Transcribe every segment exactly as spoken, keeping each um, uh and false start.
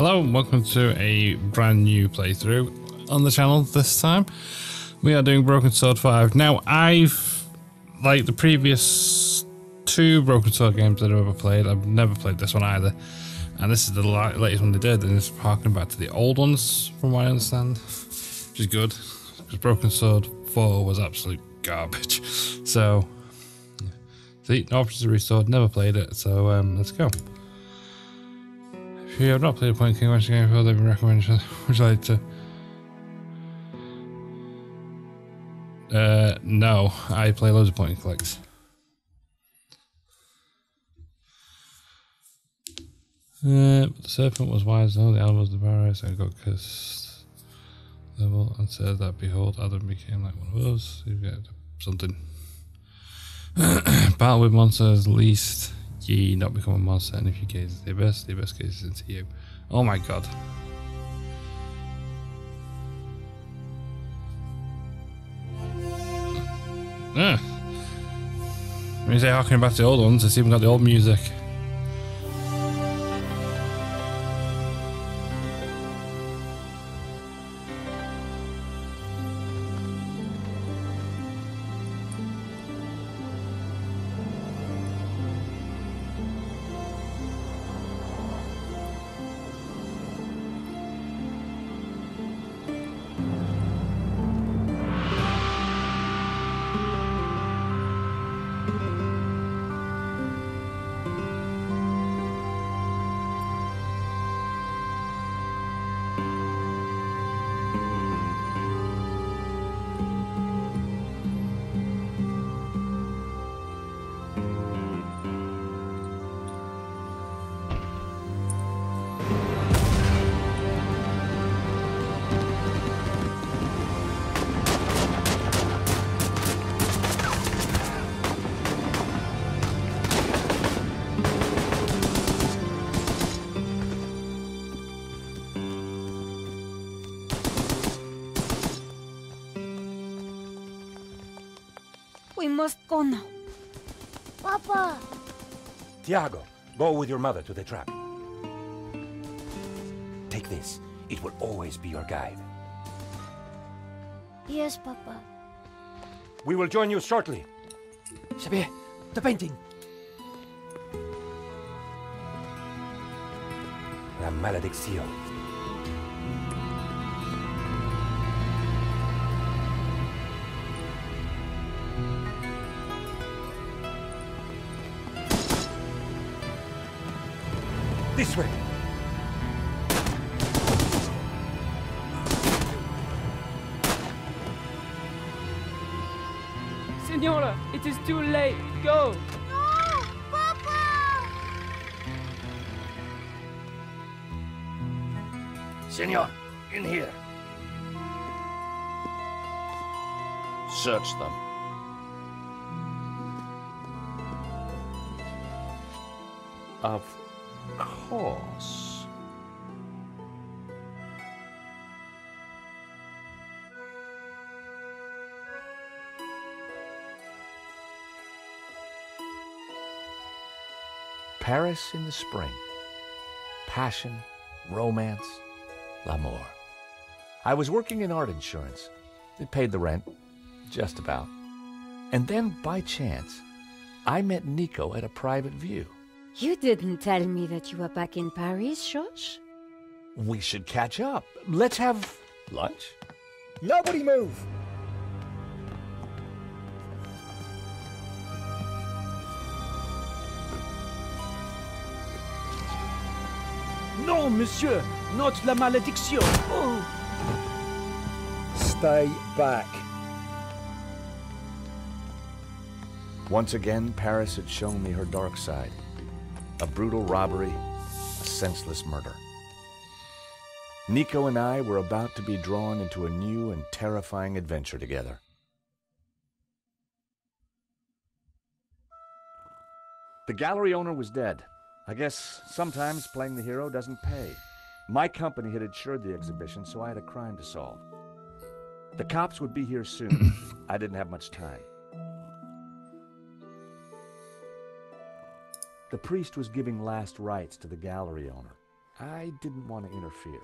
Hello and welcome to a brand new playthrough on the channel. This time we are doing Broken Sword five. Now I've, like the previous two Broken Sword games that I've ever played, I've never played this one either. And this is the latest one they did, and it's harking back to the old ones from what I understand, which is good, because Broken Sword four was absolute garbage. So, see, no options to restore, never played it, so um, let's go. If you have not played a point and click game before, they've been recommended. Would you like to? Uh, no, I play loads of point and clicks. Uh, but the serpent was wise, though, the animals, the paradise, and got cursed. Level and said that, behold, Adam became like one of us. You get something. Battle with monsters, least. Ye not become a monster, and if you gaze the abyss, the abyss gazes into you. Oh my god. Yeah. When you say harking back to the old ones, it's even got the old music. We must go now. Papa! Tiago, go with your mother to the trap. Take this. It will always be your guide. Yes, Papa. We will join you shortly. Xavier, the painting! La Maledicció. This way. Senora, it is too late. Go. No, Papa. Senor, in here. Search them. Of course. Paris in the spring. Passion, romance, l'amour. I was working in art insurance. It paid the rent, just about. And then, by chance, I met Nico at a private view. You didn't tell me that you were back in Paris, George? We should catch up. Let's have lunch. Nobody move! No, monsieur! Not la malédiction! Oh. Stay back. Once again, Paris had shown me her dark side. A brutal robbery, a senseless murder. Nico and I were about to be drawn into a new and terrifying adventure together. The gallery owner was dead. I guess sometimes playing the hero doesn't pay. My company had insured the exhibition, so I had a crime to solve. The cops would be here soon. I didn't have much time. The priest was giving last rites to the gallery owner. I didn't want to interfere.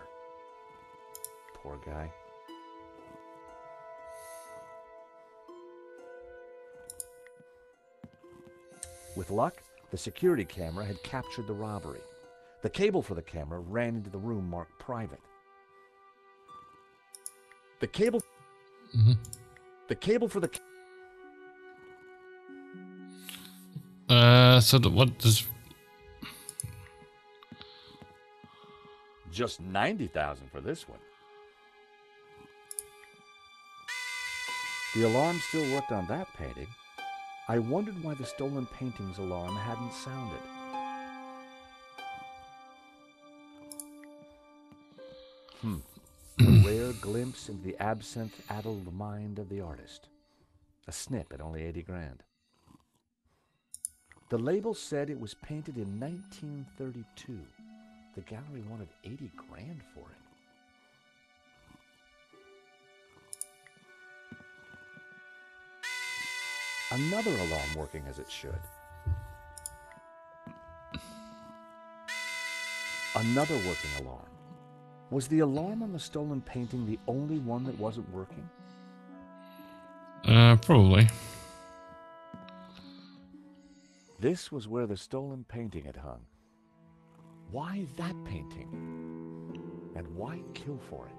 Poor guy. With luck, the security camera had captured the robbery. The cable for the camera ran into the room marked private. The cable... Mm-hmm. The cable for the... Uh, so the, what does... Just ninety thousand for this one. The alarm still worked on that painting. I wondered why the stolen painting's alarm hadn't sounded. Hmm. A rare glimpse into the absinthe-addled mind of the artist. A snip at only eighty grand. The label said it was painted in nineteen thirty-two. The gallery wanted eighty grand for it. Another alarm working as it should. Another working alarm. Was the alarm on the stolen painting the only one that wasn't working? Uh, probably. This was where the stolen painting had hung. Why that painting? And why kill for it?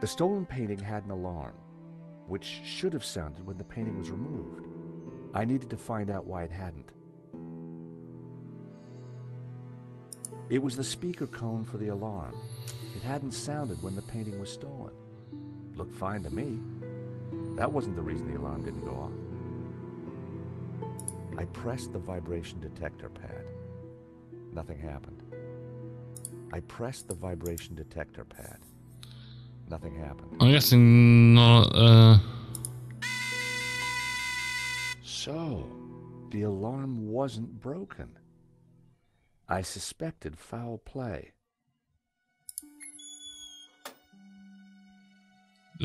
The stolen painting had an alarm, which should have sounded when the painting was removed. I needed to find out why it hadn't. It was the speaker cone for the alarm. It hadn't sounded when the painting was stolen. Looked fine to me. That wasn't the reason the alarm didn't go off. I pressed the vibration detector pad. Nothing happened. I pressed the vibration detector pad. Nothing happened. I'm guessing not, uh... So, the alarm wasn't broken. I suspected foul play.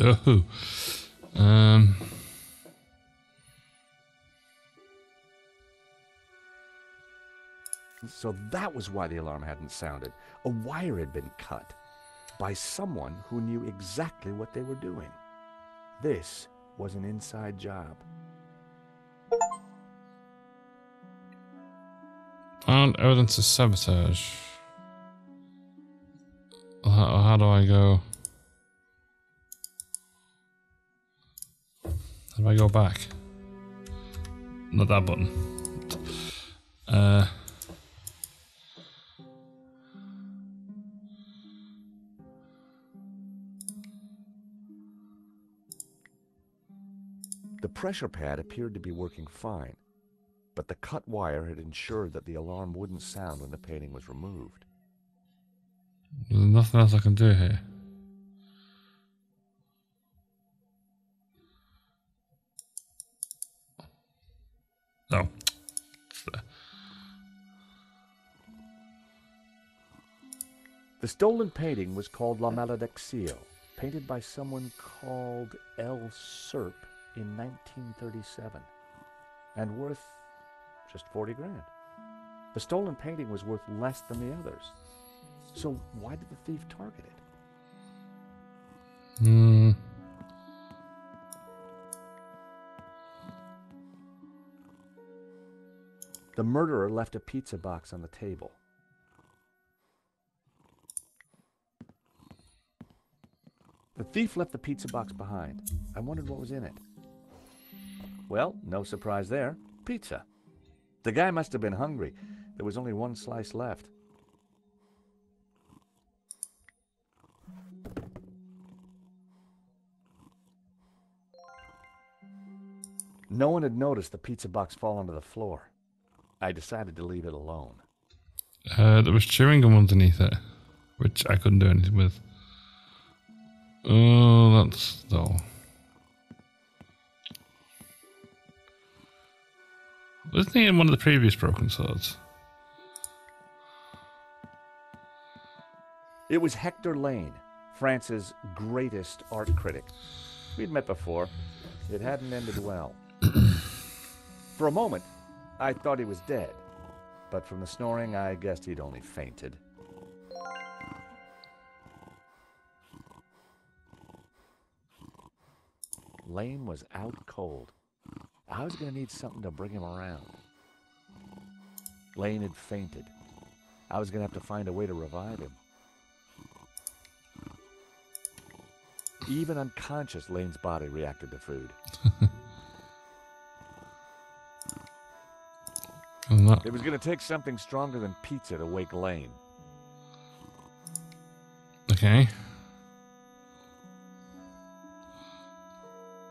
Oh. Um... So that was why the alarm hadn't sounded. A wire had been cut by someone who knew exactly what they were doing. This was an inside job. Found evidence of sabotage. How, how do I go? How do I go back? Not that button. Uh... The pressure pad appeared to be working fine, but the cut wire had ensured that the alarm wouldn't sound when the painting was removed. There's nothing else I can do here. No. The stolen painting was called La Maledicció, painted by someone called El Serp in nineteen thirty-seven, and worth just forty grand. The stolen painting was worth less than the others. So why did the thief target it? Hmm. The murderer left a pizza box on the table. The thief left the pizza box behind. I wondered what was in it. Well, no surprise there. Pizza. The guy must have been hungry. There was only one slice left. No one had noticed the pizza box fall onto the floor. I decided to leave it alone. Uh, there was chewing gum underneath it, which I couldn't do anything with. Oh, that's dull. Wasn't he in one of the previous Broken Swords? It was Hector Lane, France's greatest art critic. We'd met before. It hadn't ended well. For a moment, I thought he was dead. but from the snoring I guessed he'd only fainted. Lane was out cold. I was going to need something to bring him around. Lane had fainted. I was going to have to find a way to revive him. Even unconscious, Lane's body reacted to food. It was going to take something stronger than pizza to wake Lane. Okay.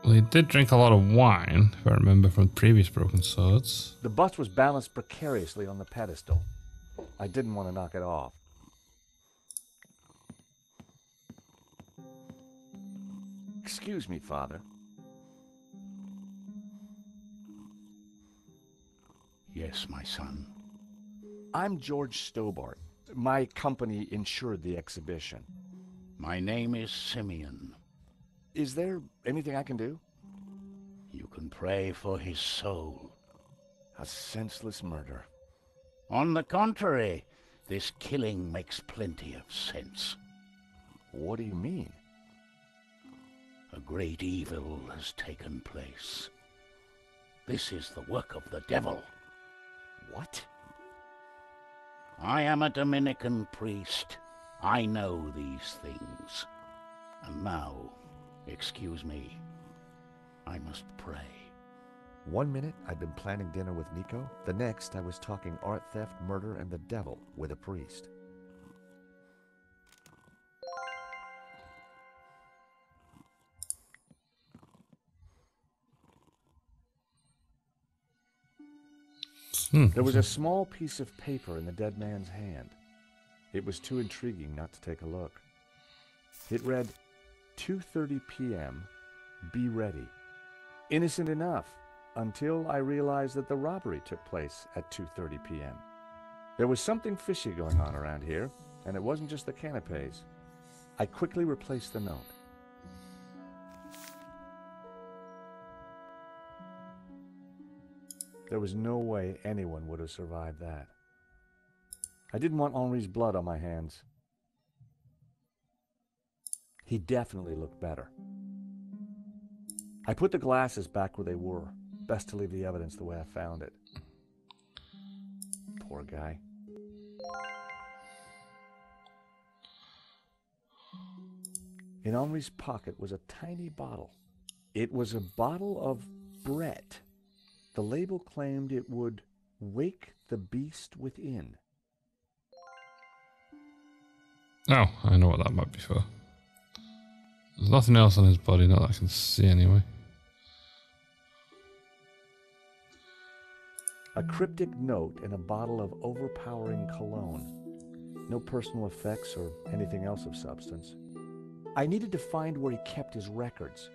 Well, he did drink a lot of wine, if I remember from previous Broken Swords. The bus was balanced precariously on the pedestal. I didn't want to knock it off. Excuse me, Father. Yes, my son. I'm George Stobbart. My company insured the exhibition. My name is Simeon. Is there anything I can do? You can pray for his soul. A senseless murder. On the contrary, this killing makes plenty of sense. What do you mean? A great evil has taken place. This is the work of the devil. What? I am a Dominican priest. I know these things. And now, excuse me, I must pray. One minute I'd been planning dinner with Nico. The next I was talking art theft, murder, and the devil with a priest. There was a small piece of paper in the dead man's hand. It was too intriguing not to take a look. It read, two thirty p m Be ready. Innocent enough, until I realized that the robbery took place at two thirty p m There was something fishy going on around here, and it wasn't just the canapes. I quickly replaced the note. There was no way anyone would have survived that. I didn't want Henri's blood on my hands. He definitely looked better. I put the glasses back where they were. Best to leave the evidence the way I found it. Poor guy. In Henri's pocket was a tiny bottle. It was a bottle of Brett. The label claimed it would wake the beast within. Oh, I know what that might be for. There's nothing else on his body, not that I can see anyway. A cryptic note and a bottle of overpowering cologne. No personal effects or anything else of substance. I needed to find where he kept his records.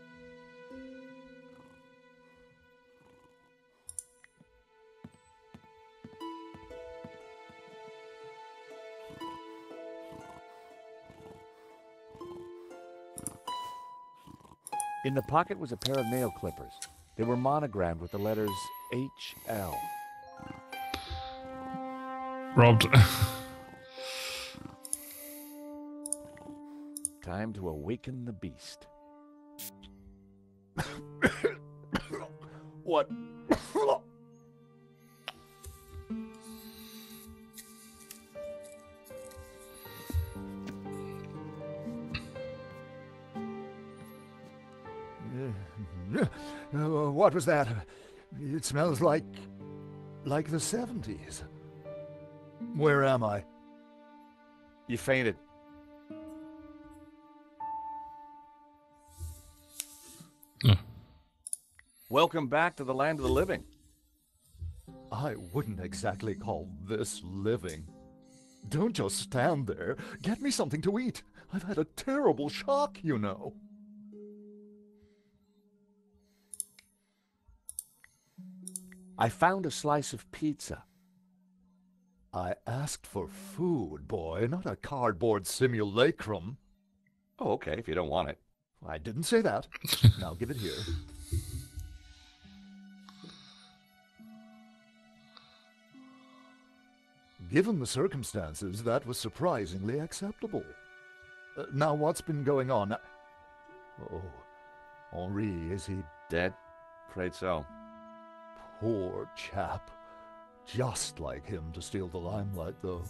In the pocket was a pair of nail clippers. They were monogrammed with the letters H L. Robbed. Time to awaken the beast. What? What was that? It smells like... like the seventies. Where am I? You fainted. Huh. Welcome back to the land of the living. I wouldn't exactly call this living. Don't just stand there. Get me something to eat. I've had a terrible shock, you know. I found a slice of pizza. I asked for food, boy, not a cardboard simulacrum. Oh, okay, if you don't want it. I didn't say that. Now give it here. Given the circumstances, that was surprisingly acceptable. Uh, now, what's been going on? Oh, Henri, is he dead? Prayed so. Poor chap. Just like him to steal the limelight, though.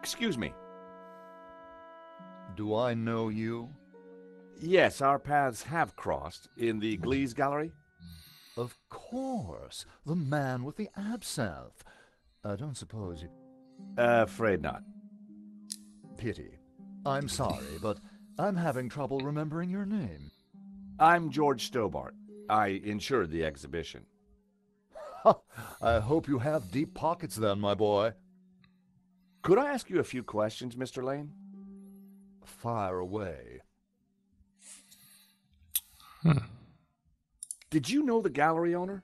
Excuse me. Do I know you? Yes, our paths have crossed in the Glees Gallery. Of course. The man with the absinthe. I don't suppose you... Uh, afraid not. Pity. I'm sorry, but I'm having trouble remembering your name. I'm George Stobbart. I insured the exhibition. I hope you have deep pockets then, my boy. Could I ask you a few questions, Mister Lane? Fire away. Hmm. Did you know the gallery owner?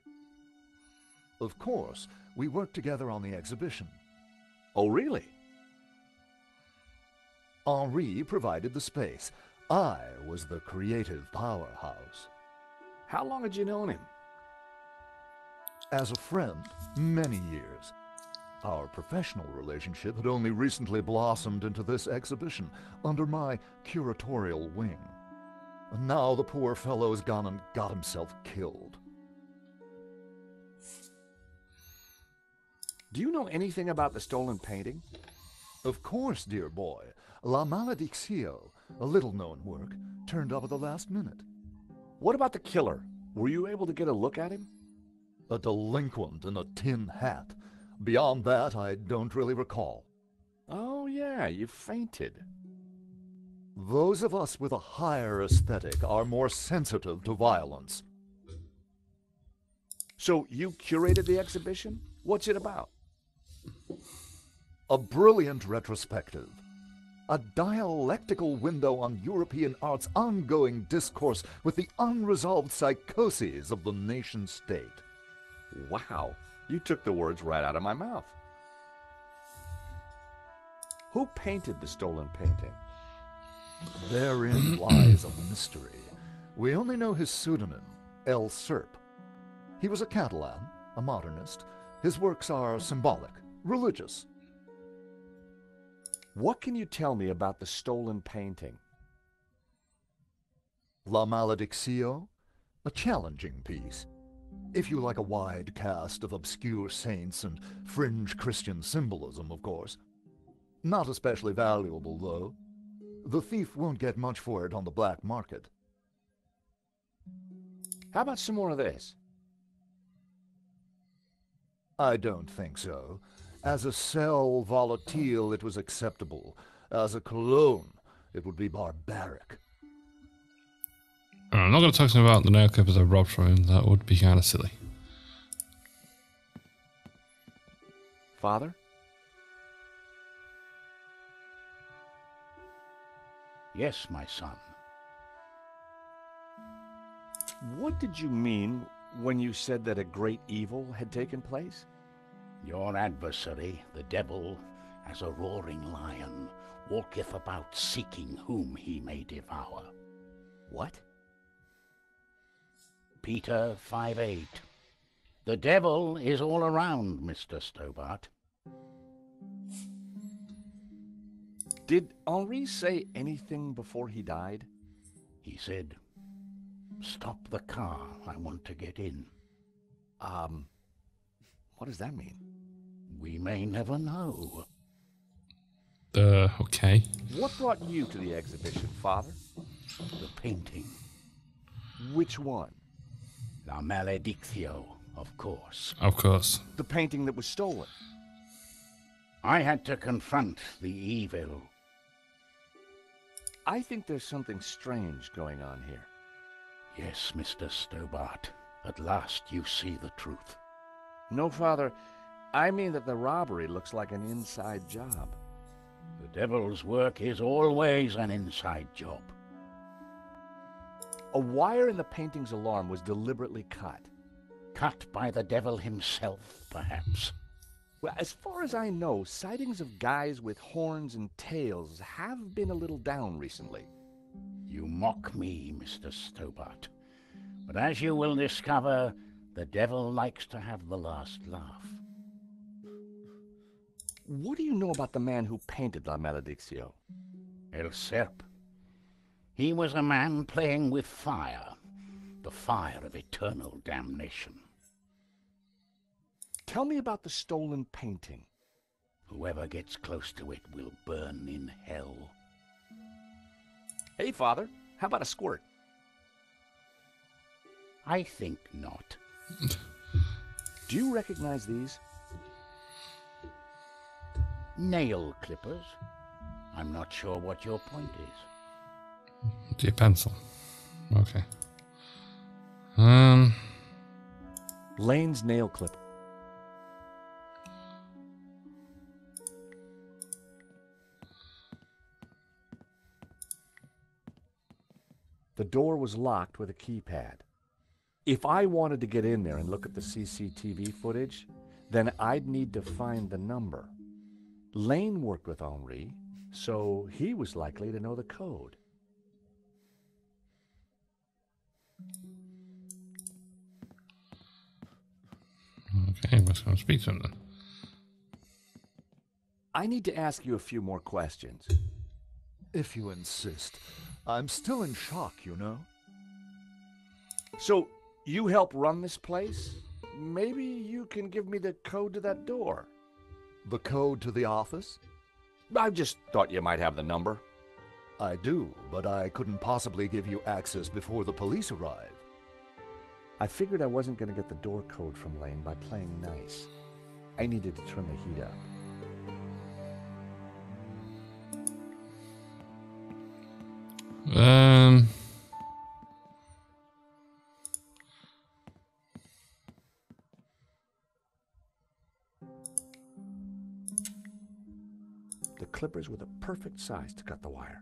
Of course. We worked together on the exhibition. Oh, really? Henri provided the space. I was the creative powerhouse. How long had you known him? As a friend, many years. Our professional relationship had only recently blossomed into this exhibition, under my curatorial wing. And now the poor fellow's gone and got himself killed. Do you know anything about the stolen painting? Of course, dear boy. La Maledicció, a little-known work, turned up at the last minute. What about the killer? Were you able to get a look at him? A delinquent in a tin hat. Beyond that, I don't really recall. Oh, yeah, you fainted. Those of us with a higher aesthetic are more sensitive to violence. So you curated the exhibition? What's it about? A brilliant retrospective. A dialectical window on European art's ongoing discourse with the unresolved psychoses of the nation-state. Wow, you took the words right out of my mouth. Who painted the stolen painting? Therein lies a mystery. We only know his pseudonym, El Serp. He was a Catalan, a modernist. His works are symbolic, religious. What can you tell me about the stolen painting? La Maledicció? A challenging piece. If you like a wide cast of obscure saints and fringe Christian symbolism, of course. Not especially valuable, though. The thief won't get much for it on the black market. How about some more of this? I don't think so. As a sel volatile, it was acceptable. As a cologne, it would be barbaric. I'm not going to talk to him about the nail clippers I robbed from him. That would be kind of silly. Father? Yes, my son. What did you mean when you said that a great evil had taken place? Your adversary, the devil, as a roaring lion, walketh about seeking whom he may devour. What? Peter five eight. The devil is all around, Mister Stobbart. Did Henri say anything before he died? He said, "Stop the car, I want to get in." Um, what does that mean? We may never know. Uh, okay. What brought you to the exhibition, Father? The painting. Which one? La Maledicció, of course. Of course. The painting that was stolen. I had to confront the evil. I think there's something strange going on here. Yes, Mister Stobbart. At last you see the truth. No, Father. I mean that the robbery looks like an inside job. The devil's work is always an inside job. A wire in the painting's alarm was deliberately cut. Cut by the devil himself, perhaps. Well, as far as I know, sightings of guys with horns and tails have been a little down recently. You mock me, Mister Stobbart. But as you will discover, The devil likes to have the last laugh. What do you know about the man who painted La Maledicció? El Serp. He was a man playing with fire, the fire of eternal damnation. Tell me about the stolen painting. Whoever gets close to it will burn in hell. Hey, Father, how about a squirt? I think not. Do you recognize these? Nail clippers. I'm not sure what your point is. Dear pencil. Okay. Um. Lane's nail clipper. The door was locked with a keypad. If I wanted to get in there and look at the C C T V footage, then I'd need to find the number. Lane worked with Henri, so he was likely to know the code. Okay, let's go speak to him then. I need to ask you a few more questions. If you insist. I'm still in shock, you know. So, you help run this place? Maybe you can give me the code to that door. The code to the office? I just thought you might have the number. I do, but I couldn't possibly give you access before the police arrive. I figured I wasn't going to get the door code from Lane by playing nice. I needed to turn the heat up. Um... Clippers were the perfect size to cut the wire.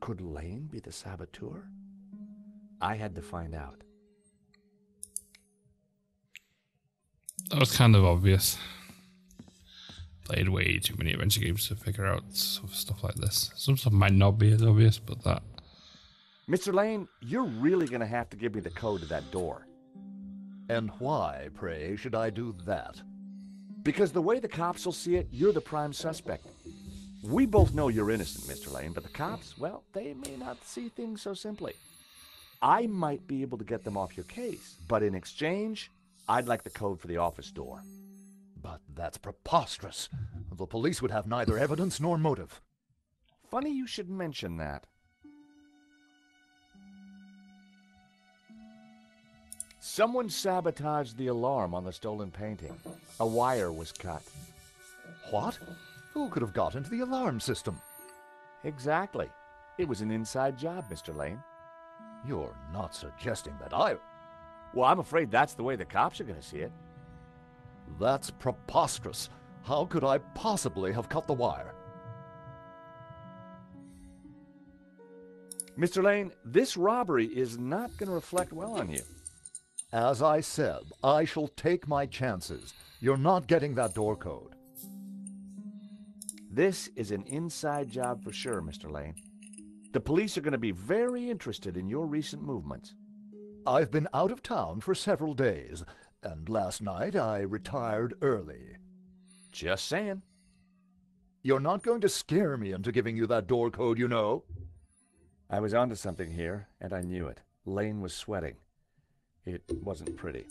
Could Lane be the saboteur? I had to find out. That was kind of obvious. Played way too many adventure games to figure out stuff like this. Some stuff might not be as obvious, but that... Mister Lane, you're really going to have to give me the code to that door. And why, pray, should I do that? Because the way the cops will see it, you're the prime suspect. We both know you're innocent, Mister Lane, but the cops, well, they may not see things so simply. I might be able to get them off your case, but in exchange, I'd like the code for the office door. But that's preposterous. The police would have neither evidence nor motive. Funny you should mention that. Someone sabotaged the alarm on the stolen painting. A wire was cut. What? Who could have got into the alarm system? Exactly. It was an inside job, Mister Lane. You're not suggesting that I... Well, I'm afraid that's the way the cops are going to see it. That's preposterous. How could I possibly have cut the wire? Mister Lane, this robbery is not going to reflect well on you. As I said, I shall take my chances. You're not getting that door code. This is an inside job for sure, Mister Lane. The police are going to be very interested in your recent movements. I've been out of town for several days, and last night I retired early. Just saying. You're not going to scare me into giving you that door code, you know. I was onto something here, and I knew it. Lane was sweating. It wasn't pretty.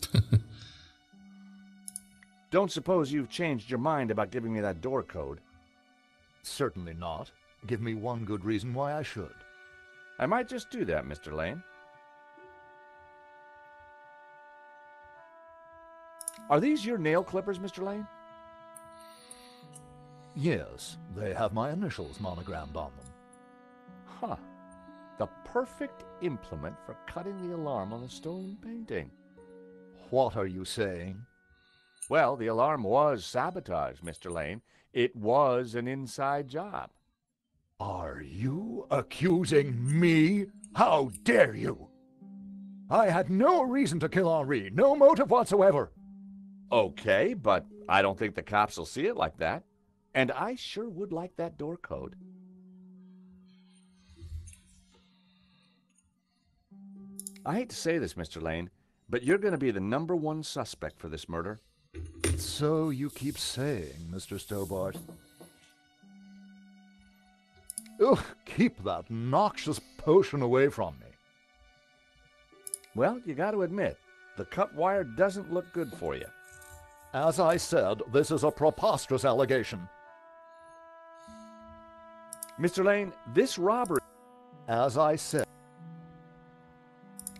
Don't suppose you've changed your mind about giving me that door code? Certainly not. Give me one good reason why I should. I might just do that, Mister Lane. Are these your nail clippers, Mister Lane? Yes, they have my initials monogrammed on them. Huh. The perfect implement for cutting the alarm on the stolen painting. What are you saying? Well, the alarm was sabotaged, Mister Lane. It was an inside job. Are you accusing me? How dare you? I had no reason to kill Henri, no motive whatsoever. Okay, but I don't think the cops will see it like that. And I sure would like that door code. I hate to say this, Mister Lane, But you're going to be the number one suspect for this murder. So you keep saying, Mister Stobbart. Ugh, keep that noxious potion away from me. Well, you got to admit, the cut wire doesn't look good for you. As I said, this is a preposterous allegation. Mister Lane, this robbery... As I said...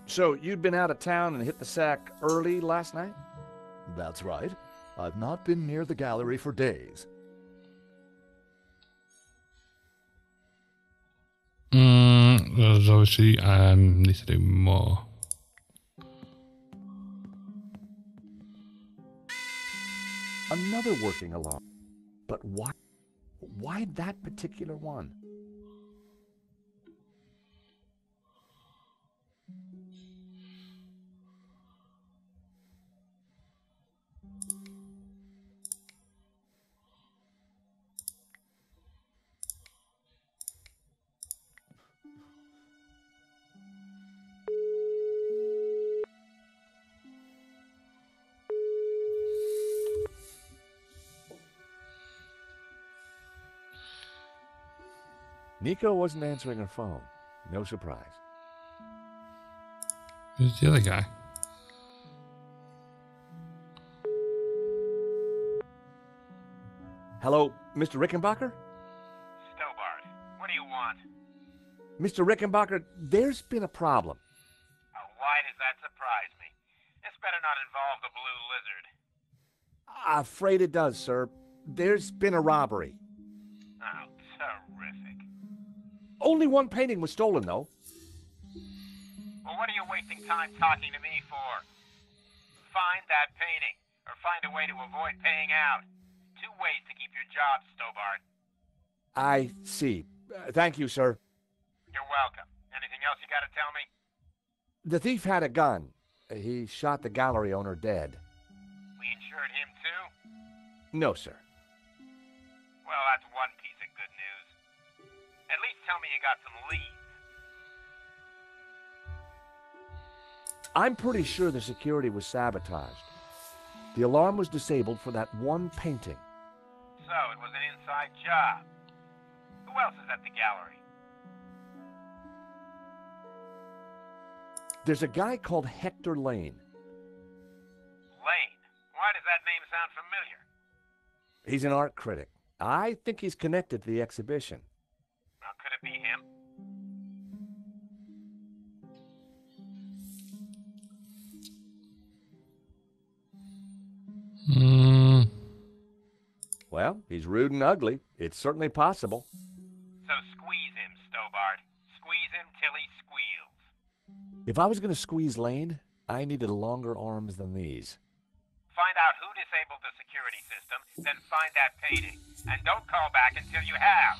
So, you'd been out of town and hit the sack early last night? That's right. I've not been near the gallery for days. Mm, there's obviously... I um, need to do more. Another working alarm. But why... why that particular one? Nico wasn't answering her phone. No surprise. Who's the other guy? Hello, Mister Rickenbacker? Stobbart, what do you want? Mister Rickenbacker, there's been a problem. Oh, why does that surprise me? This better not involve the blue lizard. I'm afraid it does, sir. There's been a robbery. Oh, terrific. Only one painting was stolen, though. Well, what are you wasting time talking to me for? Find that painting, or find a way to avoid paying out. Two ways to keep your job, Stobbart. I see. Uh, thank you, sir. You're welcome. Anything else you gotta tell me? The thief had a gun. He shot the gallery owner dead. We insured him, too? No, sir. Well, that's one piece of good news. At least tell me you got some leads. I'm pretty sure the security was sabotaged. The alarm was disabled for that one painting. So it was an inside job. Who else is at the gallery? There's a guy called Hector Lane. Lane? Why does that name sound familiar? He's an art critic. I think he's connected to the exhibition. Could it be him? Mm. Well, he's rude and ugly. It's certainly possible. So squeeze him, Stobbart. Squeeze him till he squeals. If I was going to squeeze Lane, I needed longer arms than these. Find out who disabled the security system, then find that painting. And don't call back until you have.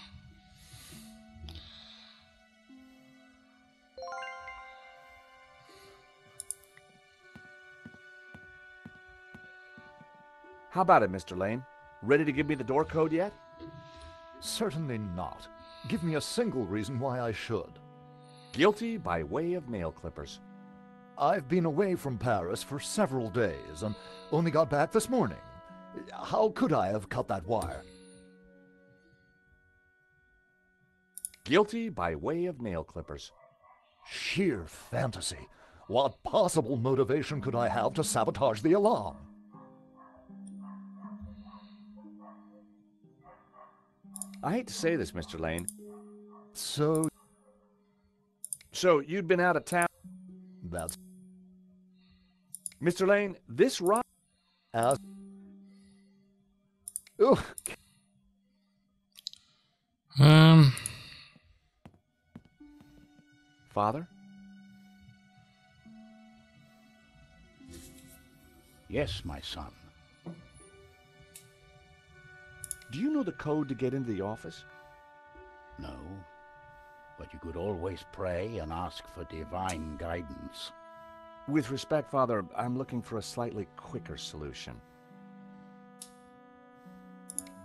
How about it, Mister Lane? Ready to give me the door code yet? Certainly not. Give me a single reason why I should. Guilty by way of nail clippers. I've been away from Paris for several days and only got back this morning. How could I have cut that wire? Guilty by way of nail clippers. Sheer fantasy. What possible motivation could I have to sabotage the alarm? I hate to say this, Mister Lane. So... So, you'd been out of town? That's... Mister Lane, this rock... As... Ugh. Um... Father? Yes, my son. Do you know the code to get into the office? No, but you could always pray and ask for divine guidance. With respect, Father, I'm looking for a slightly quicker solution.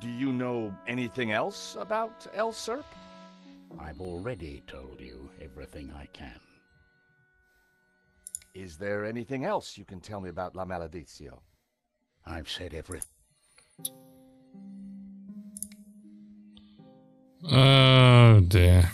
Do you know anything else about El Serp? I've already told you everything I can. Is there anything else you can tell me about La Maledicció? I've said everything. Oh dear.